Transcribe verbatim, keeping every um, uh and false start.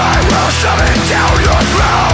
I will shove it down your throat.